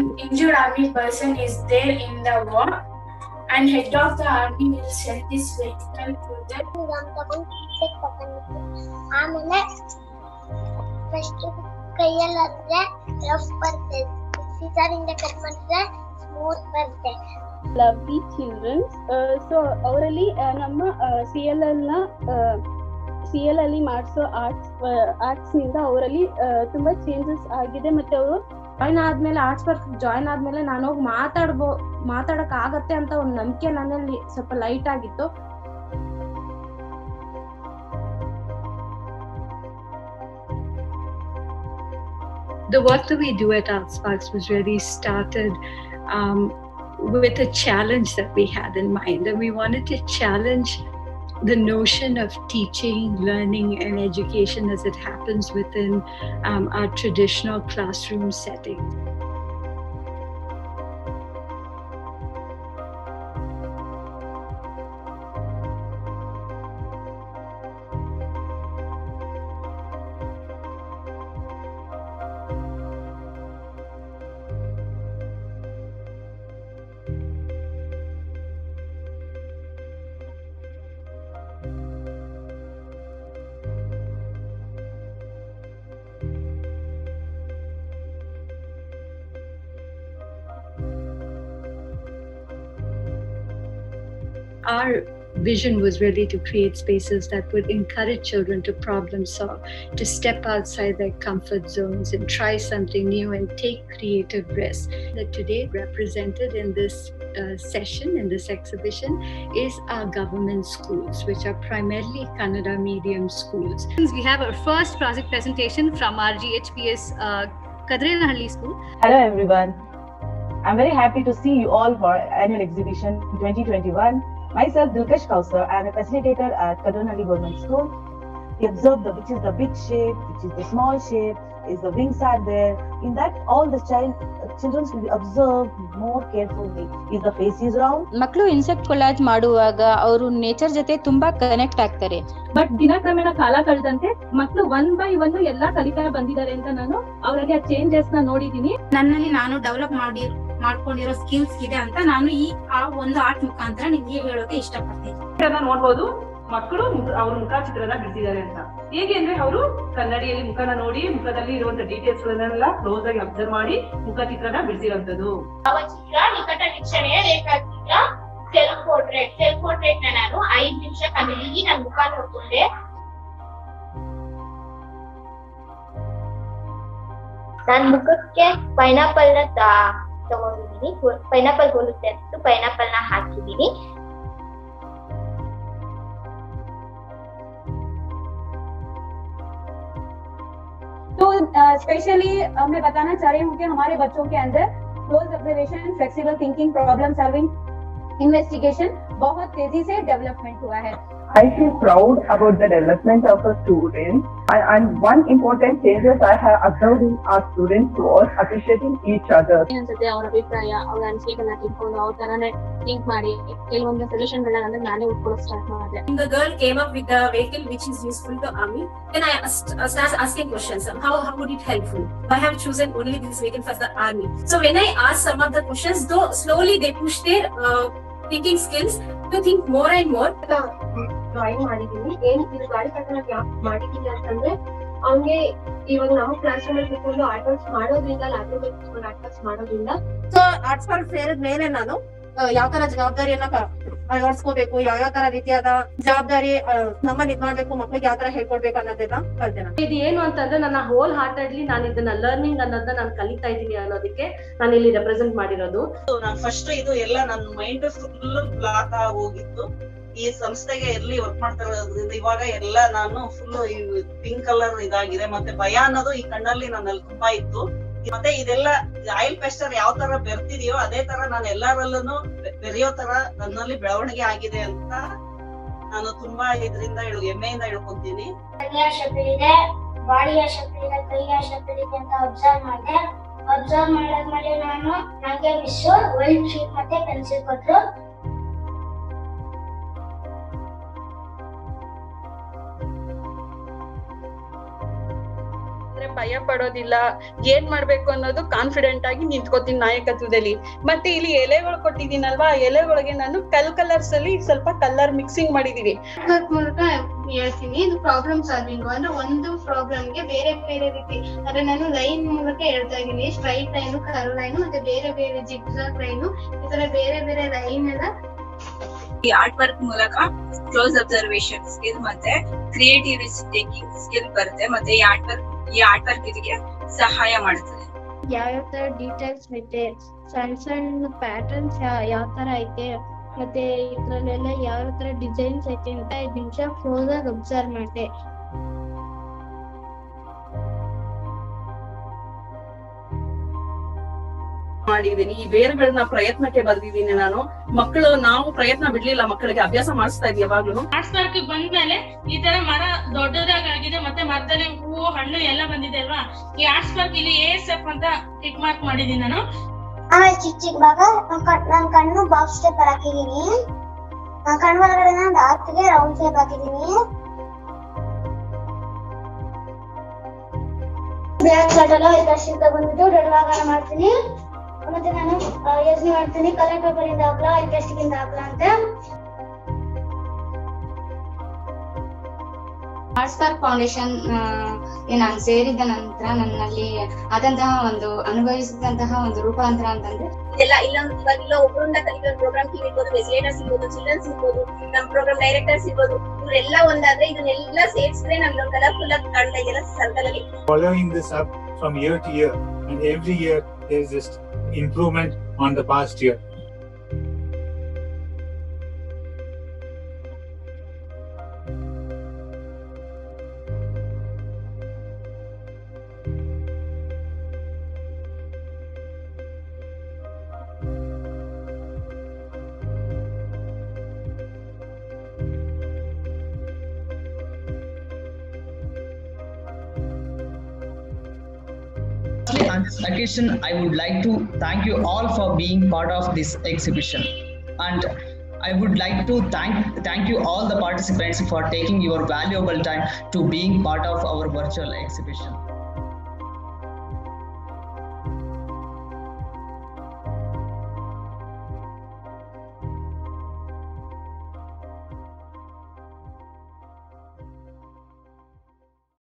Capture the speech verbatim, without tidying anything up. an injured army person is there in the war, and head of the army will send this vehicle to the community. Lovely children. Uh, so orally uh, namma uh, C L L na uh, C L L alli marso arts uh, arts ninda orally uh, tumba changes agide matte avaru join aadmele arts park join aadmele nanu hogi maatadbo maatadok agutte anta on namke nanalli ಸ್ವಲ್ಪ light ಆಗಿತ್ತು. The work that we do at ArtSparks was really started um, with a challenge that we had in mind, and we wanted to challenge the notion of teaching, learning and education as it happens within um, our traditional classroom setting. Our vision was really to create spaces that would encourage children to problem solve, to step outside their comfort zones and try something new and take creative risks. That today represented in this uh, session, in this exhibition, is our government schools, which are primarily Kannada medium schools. We have our first project presentation from our G H P S uh, Kadrenahalli school. Hello everyone, I'm very happy to see you all for annual exhibition twenty twenty-one. Myself, Dilkesh Kausar, I am a facilitator at Kadrenahalli Government School. We observe the, which is the big shape, which is the small shape, is the wings are there. In that, all the child, children will be observed more carefully. Is the face is round? Maklu insect collage maduvaga avaru nature jate tumba connect aagtare. But dinakramena kala kaledante maklu one by one ella kalita bandidare anta nanu avarage changes na nodidini. Nannalli nanu develop madi ಮಾಡ್ಕೊಂಡಿರೋ skills ಇದೆ ಅಂತ ನಾನು ಈ ಆ ಒಂದು art ಮುಖಾಂತರ ನಿಮಗೆ ಹೇಳೋಕೆ ಇಷ್ಟಪಡ್ತೀನಿ. ನಾನು ನೋಡಬಹುದು ಮಕ್ಕಳು ಅವರ ಮುಖಚಿತ್ರನ ಬಿಡಿಸಿದ್ದಾರೆ ಅಂತ. ಹೇಗೆ ಅಂದ್ರೆ ಅವರು ಕನ್ನಡಿಯಲ್ಲಿ ಮುಖನ ನೋಡಿ ಮುಖದಲ್ಲಿ ಇರುವಂತ ಡೀಟೇಲ್ಸ್ ಗಳನ್ನೆಲ್ಲ ಕ್ಲೋಸ್ ಆಗಿ ಅಬ್ಸರ್ವ್ ಮಾಡಿ ಮುಖಚಿತ್ರನ ಬಿಡಿಸಿರಂತದ್ದು. ಭಾವಚಿತ್ರ ನಿಕಟ ವೀಕ್ಷಣೆ ರೇಖಾಚಿತ್ರ ಸೆಲ್ಫ್ ಪೋರ್ಟ್ರೇಟ್ ಸೆಲ್ಫ್ ಪೋರ್ಟ್ರೇಟ್ ನಾನು ಐದು ನಿಮಿಷ ಕನ್ನಡಿಗೆ ನನ್ನ ಮುಖ ನೋಡ್ಕೊಂಡೆ. ನನ್ನ ಮುಖಕ್ಕೆ ಪೈನಾಪಲ್ ನ ತಗೊಂಡಿದ್ದೀನಿ, ಪೈನಾಪಲ್ ಹೋಲುತ್ತೆ ಅಷ್ಟು ಪೈನಾಪಲ್ ನ ಹಾಕಿದ್ದೀನಿ. तो स्पेशली मैं बताना चाह रही हूँ कि हमारे बच्चों के अंदर close observation, flexible thinking, problem solving, investigation बहुत तेजी से डेवलपमेंट हुआ है. I feel proud about the development of our students, and, and one important change that I have observed in our students was appreciating each other. ಅನ್ಸುತ್ತೆ ಅವರ ಅಭಿಪ್ರಾಯ ಅವರ ಅನಿಸಿಕೆಗಳನ್ನ ತಿಳ್ಕೊಂಡು ಅವ್ರ ತರಾನೇ ಥಿಂಕ್ ಮಾಡಿ ಕೆಲವೊಂದು ಸೊಲ್ಯೂಷನ್ಗಳನ್ನ ನಾನೇ ಹುಡುಕೋಕೆ ಸ್ಟಾರ್ಟ್ ಮಾಡಿದೆ. The girl came up with the vehicle which is useful to army. Then I asked, started asking questions. How how would it helpful? I have chosen only this vehicle for the army. So when I asked some of the questions, though slowly they pushed their uh, thinking skills to think more and more. Drawing ಮಾಡಿದ್ದೀನಿ ಏನು ಇದು ಗಾಡಿ ಕಟ್ಟನ ಮಾಡಿದ್ದೀನಿ ಅಂತಂದ್ರೆ ಅವನಿಗೆ ಇವಾಗ ನಾವು class room ಅಲ್ಲಿ ಕೂತ್ಕೊಂಡು ಆರ್ಟ್ ವರ್ಕ್ಸ್ ಮಾಡೋದ್ರಿಂದ ಲ್ಯಾಪ್ಟಾಪ್ ಅಲ್ಲಿ ಕೂತ್ಕೊಂಡು ಆರ್ಟ್ ವರ್ಕ್ಸ್ ಮಾಡೋದ್ರಿಂದ ಸೊ ಆರ್ಟ್ಸ್ ಪಾರ್ಕ್ ಸೇರಿದ ಮೇಲೆ ನಾನು ಯಾವ ತರ ಜವಾಬ್ದಾರಿಯನ್ನ ಅಳವಡಿಸ್ಕೋಬೇಕು, ಯಾವ ಯಾವ ತರ ರೀತಿಯಾದ ಜವಾಬ್ದಾರಿ ನಮ್ಮಲ್ಲಿ ಇದ್ ಮಾಡ್ಬೇಕು, ಮಕ್ಕಳಿಗೆ ಯಾವ ತರ ಹೇಳ್ಕೊಡ್ಬೇಕು ಅನ್ನೋದನ್ನ ಕಲ್ತೇನೆ. ಇದು ಏನು ಅಂತಂದ್ರೆ ನನ್ನ ಹೋಲ್ ಹಾರ್ಟೆಡ್ಲಿ ನಾನು ಇದನ್ನ ಲರ್ನಿಂಗ್ ಅನ್ನೋದನ್ನ ನಾನು ಕಲಿತಾ ಇದ್ದೀನಿ ಅನ್ನೋದಕ್ಕೆ ನಾನು ಇಲ್ಲಿ ರೆಪ್ರೆಸೆಂಟ್ ಮಾಡಿರೋದು. ನಾನು ಫಸ್ಟ್ ಇದು ಎಲ್ಲ ನನ್ನ ಮೈಂಡ್ ಫುಲ್ ಬ್ಲಾಕ್ ಆಗಿ ಹೋಗಿತ್ತು. ಈ ಸಂಸ್ಥೆಗೆ ಎಲ್ಲಿ ವರ್ಕ್ ಮಾಡ್ತಾ ಇರೋದ್ರಿಂದ ಇವಾಗ ಎಲ್ಲ ನಾನು ಫುಲ್ ಪಿಂಕ್ ಕಲರ್ ಇದಾಗಿದೆ, ಮತ್ತೆ ಭಯ ಅನ್ನೋದು ಈ ಕಣ್ಣಲ್ಲಿ ನನ್ನಲ್ಲಿ ತುಂಬಾ ಇತ್ತು. ಮತ್ತೆ ಇದೆಲ್ಲ ಆಯಿಲ್ ಪೇಸ್ಟರ್ ಯಾವ ತರ ಬೆರ್ತಿದೆಯೋ ಅದೇ ತರ ನಾನು ಎಲ್ಲರಲ್ಲೂ ಬೆರೆಯೋ ತರ ನನ್ನಲ್ಲಿ ಬೆಳವಣಿಗೆ ಆಗಿದೆ ಅಂತ ನಾನು ತುಂಬಾ ಇದರಿಂದ ಹೆಮ್ಮೆಯಿಂದ ಹೇಳ್ಕೊತೀನಿ. ಶಕ್ತಿಯಿದೆ, ಬಾಡಿಯ ಶಕ್ತಿಯಿದೆ, ಕೈಯ ಶಕ್ತಿಯಿದೆ ಅಂತ ಅಬ್ಸರ್ವ್ ಮಾಡಿದೆ. ಅಬ್ಸರ್ವ್ ಮಾಡಾದ್ಮೇಲೆ ನಾನು ನನಗೆ ಮಿಸ್ ವೈಟ್ ಶೀಟ್ ಮತ್ತೆ ಪೆನ್ಸಿಲ್ ಕೊಟ್ಟರು. ಭಯ ಪಡೋದಿಲ್ಲ, ಏನ್ ಮಾಡ್ಬೇಕು ಅನ್ನೋದು ಕಾನ್ಫಿಡೆಂಟ್ ಆಗಿ ನಿಂತ್ಕೋತೀನಿ ನಾಯಕತ್ವದಲ್ಲಿ. ಮತ್ತೆ ಇಲ್ಲಿ ಎಲೆಗಳು ಕೊಟ್ಟಿದ್ದೀನಲ್ವಾ, ಎಲೆಗಳಿಗೆ ನಾನು ಕಲ್ ಕಲರ್ಸ್ ಅಲ್ಲಿ ಸ್ವಲ್ಪ ಕಲರ್ ಮಿಕ್ಸಿಂಗ್ ಮಾಡಿದೀವಿ. ಮೂಲಕ ಹೇಳ್ತೀನಿ, ಇದು ಪ್ರಾಬ್ಲಮ್ ಸಾಲ್ವಿಂಗ್ ಅಂದ್ರೆ ಒಂದು ಪ್ರಾಬ್ಲಮ್ಗೆ ಬೇರೆ ಬೇರೆ ರೀತಿ, ಅಂದ್ರೆ ನಾನು ಲೈನ್ ಮೂಲಕ ಹೇಳ್ತಾ ಇದ್ದೀನಿ, ಸ್ಟ್ರೈಟ್ ಲೈನು, ಕರ್ವ್ ಲೈನು, ಮತ್ತೆ ಬೇರೆ ಬೇರೆ ಜಿಗ್ಜಾಗ್ ಲೈನು, ಈ ತರ ಬೇರೆ ಬೇರೆ ಲೈನ್ ಎಲ್ಲ ಈ ಆರ್ಟ್ ವರ್ಕ್ ಮೂಲಕ ಕ್ಲೋಸ್ ಅಬ್ಸರ್ವೇಷನ್ ಸ್ಕಿಲ್ ಮತ್ತೆ ಕ್ರಿಯೇಟಿವ್ ರಿಸ್ಕ್ ಟೇಕಿಂಗ್ ಸ್ಕಿಲ್ ಬರುತ್ತೆ. ಮತ್ತೆ ಈ ಆರ್ಟ್ ವರ್ಕ್ ಈ ಆರ್ಟ್ ವರ್ಕ್ ಇದಕ್ಕೆ ಸಹಾಯ ಮಾಡುತ್ತದೆ. ಯಾವ್ಯಾವ ತರ ಡೀಟೇಲ್ಸ್ ಐತೆ, ಸಣ್ಣ ಸಣ್ಣ ಪ್ಯಾಟರ್ನ್ಸ್ ಯಾವ ತರ ಐತೆ, ಮತ್ತೆ ಇದ್ರಲ್ಲೆಲ್ಲ ಯಾವ ತರ ಡಿಸೈನ್ಸ್ ಐತೆ ಅಂತ ಐದು ನಿಮಿಷ ಕ್ಲೋಸ್ ಆಗಿ ಅಬ್ಸರ್ವ್ ಮಾಡಿದೆ. ಮಾಡಿದೀನಿ ಈ ಬೇರ್ಗಳನ್ನ ಪ್ರಯತ್ನಕ್ಕೆ ಬರ್ದಿದ್ದೀನಿ ನಾನು. ಮಕ್ಕಳು ನಾವು ಪ್ರಯತ್ನ ಬಿಡ್ಲಿಲ್ಲ, ಮಕ್ಕಳಿಗೆ ಅಭ್ಯಾಸ ಮಾಡಿಸ್ತಾ ಇದೀವಿ ಯಾವಾಗ್ಲೂ. ಆರ್ಟ್ಸ್ಪಾರ್ಕ್ ಬಂದ್ಮೇಲೆ ಈ ತರ ಮರ ದೊಡ್ಡದಾಗಿದೆ, ಮತ್ತೆ ಮರದಲ್ಲಿ ಹೂವು ಹಣ್ಣು ಎಲ್ಲ ಬಂದಿದೆ ಅಲ್ವಾ. ಈ ಆರ್ಟ್ಸ್ಪಾರ್ಕ್ ಇಲ್ಲಿ ಎ ಎಸ್ ಎಫ್ ಅಂತ ಟಿಕ್ ಮಾರ್ಕ್ ಮಾಡಿದೀನಿ ನಾನು. ಚಿಕ್ಕ ಚಿಕ್ಕ ಭಾಗ ನನ್ ಕಣ್ಣು ಬಾಕ್ಸ್ ಟೇಪ್ ಹಾಕಿದೀನಿ, ಕಣ್ಣು ಒಳಗಡೆ ನಾನು ಆರ್ಟ್ಗೆ ರೌಂಡ್ ಶೇಪ್ ಹಾಕಿದೀನಿ. ಬ್ಯಾಕ್ ಸೈಡ್ ಎಲ್ಲ ಈ ತರ ಶೇಪ್ ಬಂದ್ಬಿಟ್ಟು ದೊಡ್ಡವಾಗ ಮಾಡ್ತೀನಿ. ಮತ್ತೆ ನಾನು ಯೋಜನೆ ಮಾಡ್ತೀನಿ, ಕಲರ್ ಪೇಪರ್ ಇಂದ ಹಾಕ್ಲಾ, ಇಂಟ್ರೆಸ್ಟ್ ಇಂದ ಹಾಕ್ಲಾ ಅಂತ. ಆರ್ಟ್ಸ್ಪಾರ್ಕ್ ಫೌಂಡೇಶನ್ ನಾನು ಸೇರಿದ ನಂತರ ನನ್ನಲ್ಲಿ ಆದಂತಹ ಒಂದು ಅನುಭವಿಸಿದಂತಹ ಒಂದು ರೂಪಾಂತರ ಅಂತಂದ್ರೆ ಎಲ್ಲ ಇಲ್ಲ ಇಲ್ಲ ಒಬ್ಬರಿಂದ ಕಲಿತ ಪ್ರೋಗ್ರಾಮ್ ಟೀಮ್ ಇರ್ಬೋದು, ರೆಸಿಲೇಟರ್ಸ್ ಇರ್ಬೋದು, ಚಿಲ್ಡ್ರನ್ಸ್ ಇರ್ಬೋದು, ನಮ್ ಪ್ರೋಗ್ರಾಮ್ ಡೈರೆಕ್ಟರ್ಸ್ ಇರ್ಬೋದು, ಇವರೆಲ್ಲ ಒಂದಾದ್ರೆ ಇದನ್ನೆಲ್ಲ ಸೇರಿಸಿದ್ರೆ ನಮ್ಗೆ ಕಲರ್ಫುಲ್ ಆಗಿ ಕಾಣ್ತಾ ಇದೆಯಲ್ಲ ಸರ್ಕಲ್ ಅಲ್ಲಿ. Following this up from year to year and every year there is this improvement on the past year. On this occasion, I would like to thank you all for being part of this exhibition, and I would like to thank thank you all the participants for taking your valuable time to being part of our virtual exhibition.